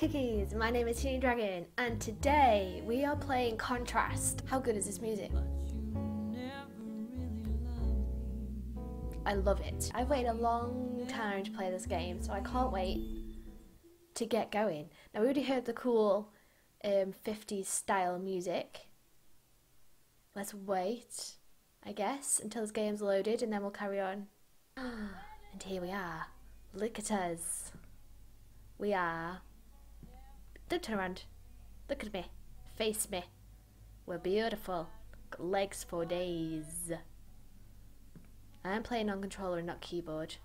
cookies, my name is Teeny Dragon, and today we are playing Contrast. How good is this music? I love it. I've waited a long time to play this game, so I can't wait to get going. Now we already heard the cool 50s style music. Let's wait, I guess, until this game's loaded and then we'll carry on. And here we are. Look at us. We are... Don't turn around. Look at me. Face me. We're beautiful. Got legs for days. I'm playing on controller and not keyboard.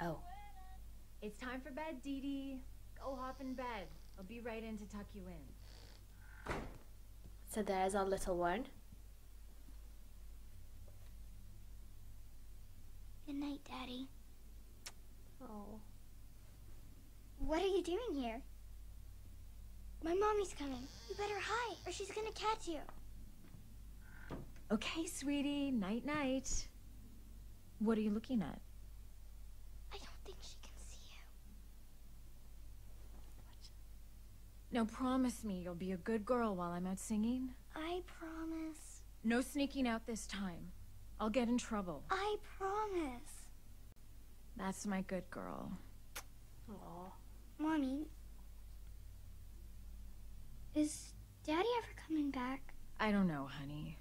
Oh. It's time for bed, Didi. Go hop in bed. I'll be right in to tuck you in. So there's our little one. Good night, Daddy. Oh. What are you doing here? My mommy's coming. You better hide or she's gonna catch you. Okay, sweetie. Night, night. What are you looking at? I don't think she can see you. What? Now promise me you'll be a good girl while I'm out singing. I promise. No sneaking out this time. I'll get in trouble. I promise. That's my good girl. Aww. Mommy, is Daddy ever coming back? I don't know, honey.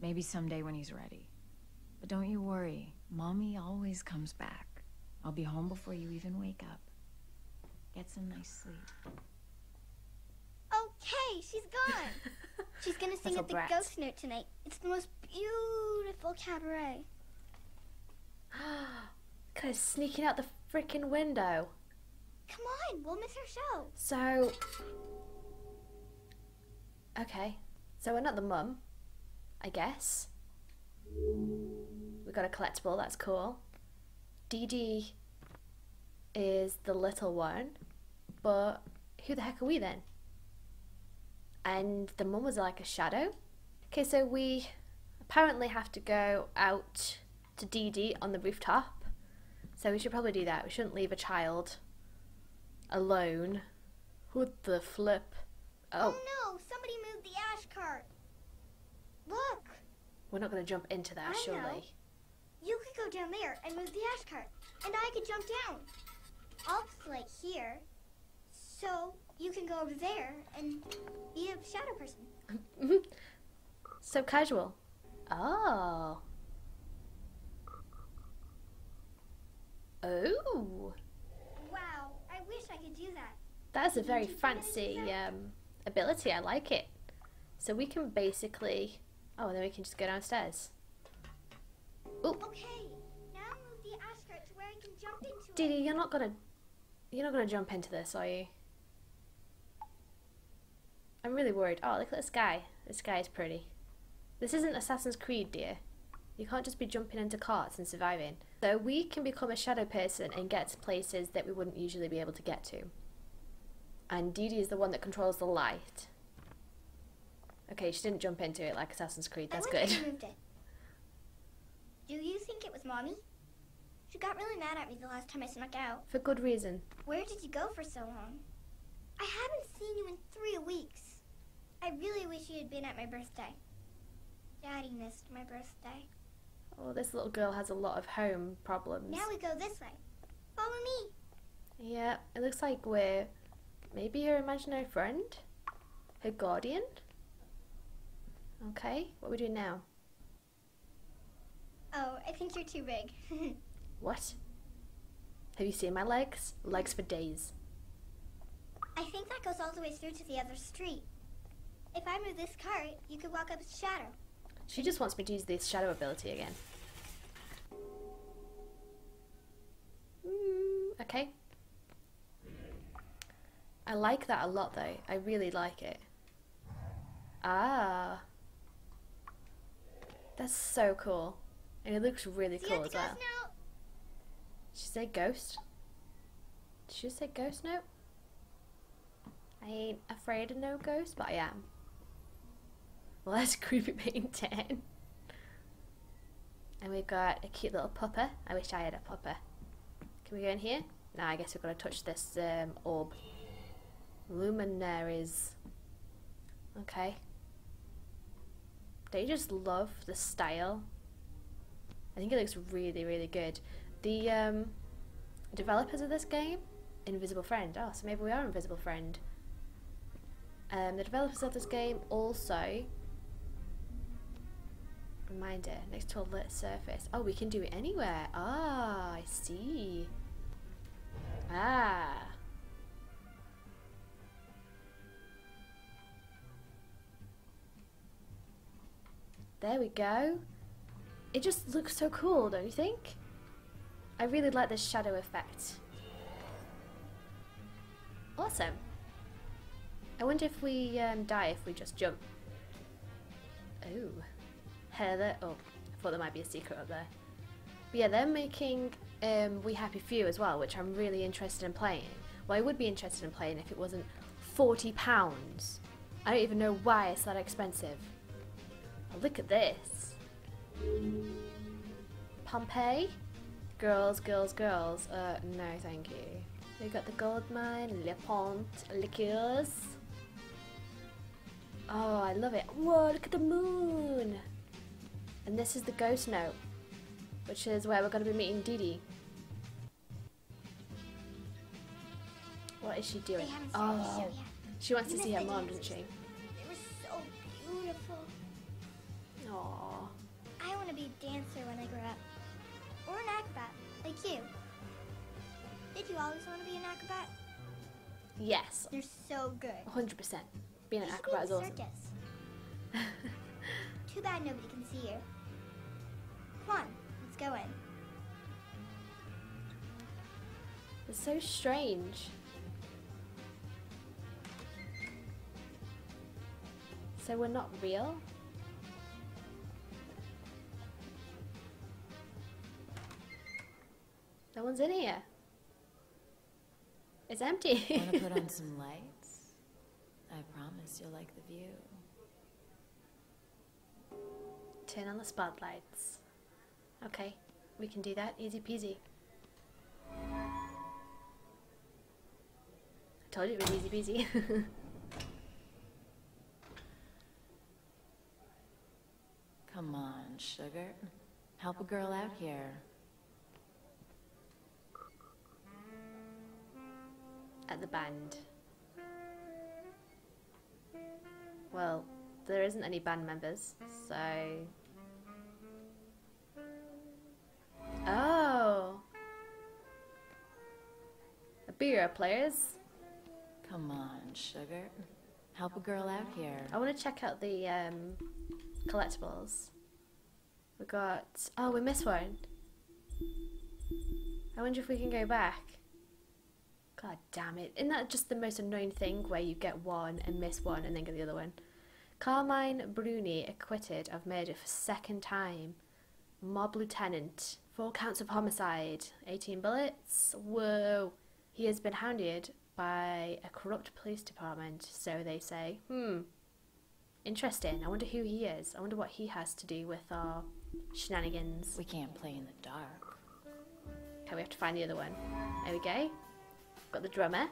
Maybe someday when he's ready. But don't you worry. Mommy always comes back. I'll be home before you even wake up. Get some nice sleep. Okay, she's gone. She's gonna sing at the Ghost Note tonight. It's the most beautiful cabaret. Kind of sneaking out the freaking window. Come on, we'll miss her show. So... Okay. So we're not the mum. I guess. We got a collectible, that's cool. Didi is the little one, but who the heck are we then? And the mum was like a shadow. Okay, so we apparently have to go out to Didi on the rooftop. So we should probably do that. We shouldn't leave a child alone. What the flip? Oh, oh no, somebody moved the ash cart. Look! We're not going to jump into that, surely. Know. You could go down there and move the ash cart, and I could jump down. I'll play here, so you can go over there and be a shadow person. So casual. Oh. Oh. Wow, I wish I could do that. That's a very fancy ability, I like it. So we can basically... Oh, and then we can just go downstairs. Ooh. Okay, now move the ash cart to where I can jump into Didi, it. you're not gonna jump into this, are you? I'm really worried. Oh, look at the sky. The sky is pretty. This isn't Assassin's Creed, dear. You can't just be jumping into carts and surviving. So we can become a shadow person and get to places that we wouldn't usually be able to get to. And Didi is the one that controls the light. Okay, she didn't jump into it like Assassin's Creed. That's good. Do you think it was Mommy? She got really mad at me the last time I snuck out. For good reason. Where did you go for so long? I haven't seen you in 3 weeks. I really wish you had been at my birthday. Daddy missed my birthday. Oh, this little girl has a lot of home problems. Now we go this way. Follow me. Yeah, it looks like we're maybe her imaginary friend? Her guardian? Okay, what are we doing now? Oh, I think you're too big. What? Have you seen my legs? Legs for days. I think that goes all the way through to the other street. If I move this cart, you could walk up as shadow. She just wants me to use this shadow ability again. Okay. I like that a lot though. I really like it. Ah. That's so cool. And it looks really cool as well. She said ghost. Did she say ghost note? I ain't afraid of no ghost, but I am. Well, that's creepy being 10. And we've got a cute little pupper. I wish I had a pupper. Can we go in here? Now I guess we've got to touch this orb. Luminaries. Okay. Don't you just love the style? I think it looks really, really good. The developers of this game, Invisible Friend. Oh, so maybe we are Invisible Friend. The developers of this game also... Reminder, next to a lit surface. Oh, we can do it anywhere. Ah, I see. Ah. There we go. It just looks so cool, don't you think? I really like this shadow effect. Awesome. I wonder if we die if we just jump. Ooh. Heather. Oh, I thought there might be a secret up there. But yeah, they're making We Happy Few as well, which I'm really interested in playing. Well, I would be interested in playing if it wasn't £40. I don't even know why it's that expensive. Look at this. Pompeii. Girls, girls, girls. No, thank you. We got the gold mine, Le Pont, Liqueuse. Oh, I love it. Whoa, look at the moon. And this is the ghost note, which is where we're going to be meeting Didi. What is she doing? Oh, she wants to see her mom, doesn't she? Aww. I want to be a dancer when I grow up. Or an acrobat, like you. Did you always want to be an acrobat? Yes. You're so good. 100%. Being an acrobat is awesome. Too bad nobody can see you. Come on, let's go in. It's so strange. So we're not real? No one's in here. It's empty. Want to put on some lights? I promise you'll like the view. Turn on the spotlights. Okay, we can do that. Easy peasy. I told you it was easy peasy. Come on, sugar. Help a girl out here. At the band. Well, there isn't any band members, so... Oh! A beer, players. Come on, sugar. Help a girl out here. I want to check out the collectibles. We got... Oh, we missed one. I wonder if we can go back. God damn it. Isn't that just the most annoying thing where you get one and miss one and then get the other one? Carmine Bruni acquitted of murder for second time. Mob lieutenant. 4 counts of homicide. 18 bullets. Whoa. He has been hounded by a corrupt police department, so they say. Interesting. I wonder who he is. I wonder what he has to do with our shenanigans. We can't play in the dark. Okay, we have to find the other one. There we go. Got the drummer.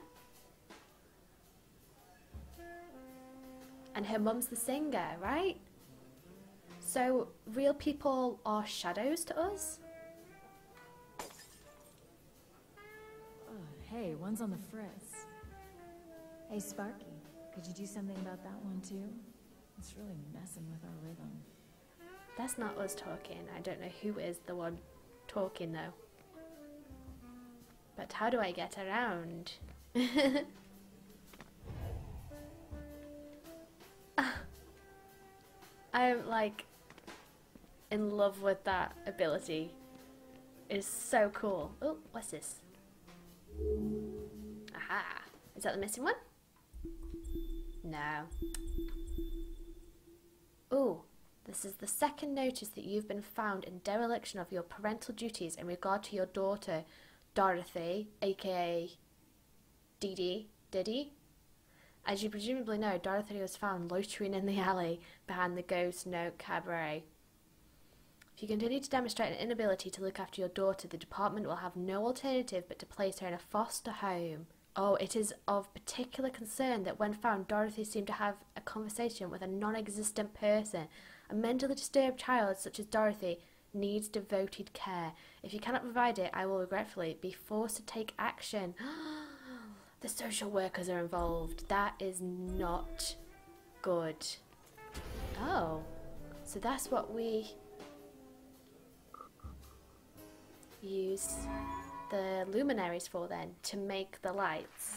And her mum's the singer, right? So, real people are shadows to us? Oh, hey, one's on the fritz. Hey, Sparky, could you do something about that one too? It's really messing with our rhythm. That's not us talking. I don't know who is the one talking though. But how do I get around? I'm like in love with that ability. It's so cool. Oh, what's this? Aha! Is that the missing one? No. Oh, this is the second notice that you've been found in dereliction of your parental duties in regard to your daughter. Dorothy, aka Didi. As you presumably know, Dorothy was found loitering in the alley behind the Ghost Note Cabaret. If you continue to demonstrate an inability to look after your daughter, the department will have no alternative but to place her in a foster home. Oh, it is of particular concern that when found, Dorothy seemed to have a conversation with a non-existent person. A mentally disturbed child such as Dorothy needs devoted care. If you cannot provide it, I will regretfully be forced to take action. The social workers are involved. That is not good. Oh, so that's what we use the luminaries for then, to make the lights.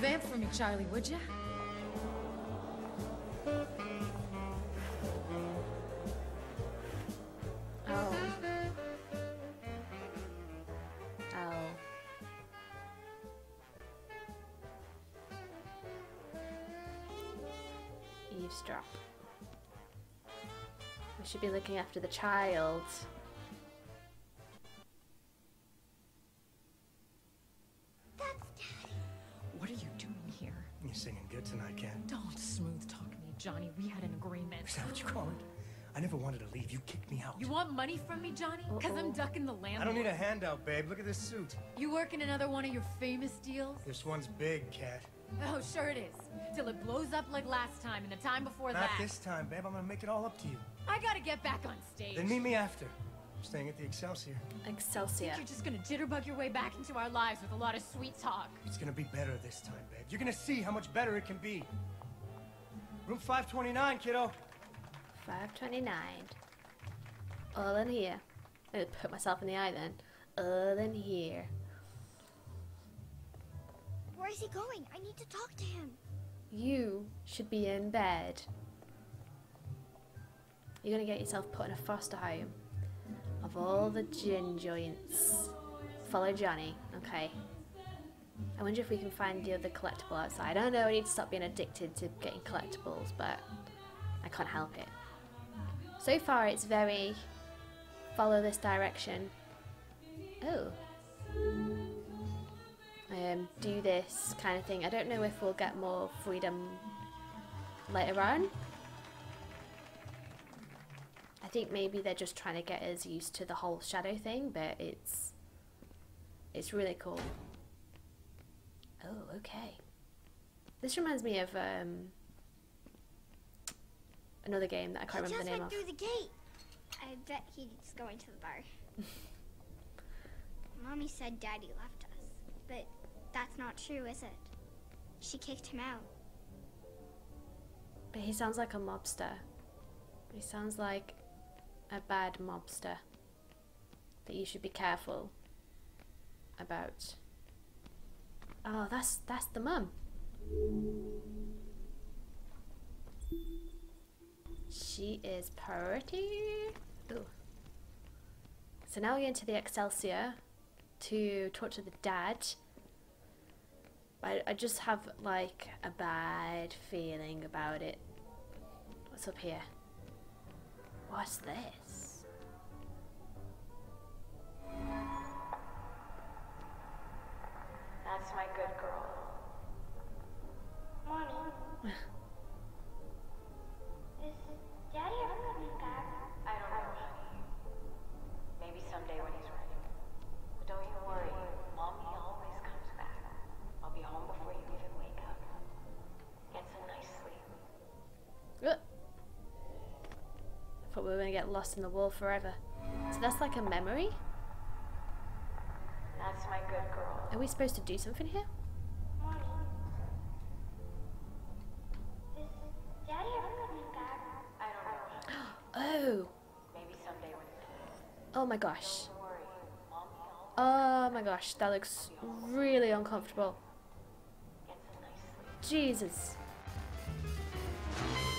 Vamp for me, Charlie, would ya? Oh. Oh. Eavesdrop. We should be looking after the child. Johnny, we had an agreement. Is that what you call it? I never wanted to leave. You kicked me out. You want money from me, Johnny? Because I'm ducking the landlord. I don't need a handout, babe. Look at this suit. You working another one of your famous deals? This one's big, Cat. Oh, sure it is. Till it blows up like last time and the time before that. Not this time, babe. I'm gonna make it all up to you. I gotta get back on stage. Then meet me after. I'm staying at the Excelsior. Excelsior. I think you're just gonna jitterbug your way back into our lives with a lot of sweet talk. It's gonna be better this time, babe. You're gonna see how much better it can be. Room 529, kiddo. 529. All in here. I'm gonna put myself in the eye then. All in here. Where is he going? I need to talk to him. You should be in bed. You're gonna get yourself put in a foster home. Of all the gin joints. Follow Johnny. Okay. I wonder if we can find the other collectible outside. I know I need to stop being addicted to getting collectibles, but I can't help it. So far it's very follow this direction. Oh. Do this kind of thing. I don't know if we'll get more freedom later on. I think maybe they're just trying to get us used to the whole shadow thing, but it's really cool. Oh, okay. This reminds me of another game that I can't remember the name of. He just went through the gate. I bet he's going to the bar. Mommy said Daddy left us, but that's not true, is it? She kicked him out. But he sounds like a mobster. He sounds like a bad mobster that you should be careful about. Oh, that's the mum. She is pretty. Ooh. So now we're into the Excelsior to talk to the dad. I just have like a bad feeling about it. What's up here? What's this? That's my good girl. Mommy. Is Daddy ever coming back? I don't know, honey. Maybe someday when he's ready. But don't you worry. Mommy always comes back. I'll be home before you even wake up. Get some nice sleep. I thought we were going to get lost in the wall forever. So that's like a memory? That's my good girl. Are we supposed to do something here? Mommy. Is Daddy ever coming back? I don't know. Oh. Maybe someday when he's ready. Oh my gosh. Don't worry. Mommy always that looks really uncomfortable. Get some nice sleep. Jesus.